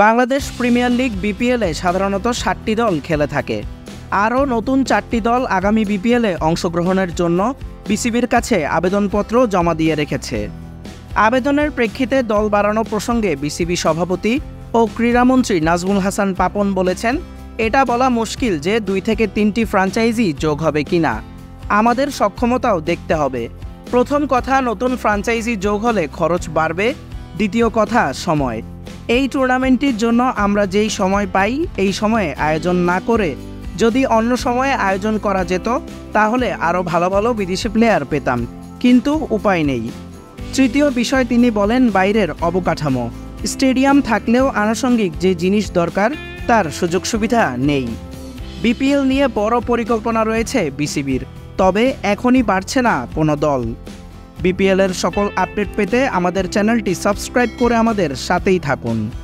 Bangladesh premier league বিপিএলে সাধারণত ৭টি দল খেলে থাকে। আরও নতুন ৪টি দল আগামী বিপিএলে অংশগ্রহণের জন্য বিসিবির কাছে আবেদনপত্র জমা দিয়ে রেখেছে। আবেদনের প্রেক্ষিতে দল বাড়ানো প্রসঙ্গে বিসিবি সভাপতি ও ক্রীড়ামন্ত্রী নাজমুল হাসান পাপন বলেছেন, এটা বলা মুশকিল যে 2 থেকে 3টি ফ্র্যাঞ্চাইজি যোগ হবে কিনা, আমাদের সক্ষমতাও দেখতে হবে। প্রথম কথা, নতুন ফ্র্যাঞ্চাইজি যোগ হলে খরচ বাড়বে। দ্বিতীয় কথা, সময়। এই টুর্নামেন্টটির জন্য আমরা যেই সময় পাই, এই সময়ে আয়োজন না করে যদি অন্য সময়ে আয়োজন করা যেত তাহলে আরও ভালো ভালো বিদেশি প্লেয়ার পেতাম, কিন্তু উপায় নেই। তৃতীয় বিষয় তিনি বলেন, বাইরের অবকাঠামো, স্টেডিয়াম থাকলেও আনুষঙ্গিক যে জিনিস দরকার তার সুযোগ সুবিধা নেই। বিপিএল নিয়ে বড় পরিকল্পনা রয়েছে বিসিবির, তবে এখনই বাড়ছে না কোনো দল। বিপিএলের সকল আপডেট পেতে আমাদের চ্যানেলটি সাবস্ক্রাইব করে আমাদের সাথেই থাকুন।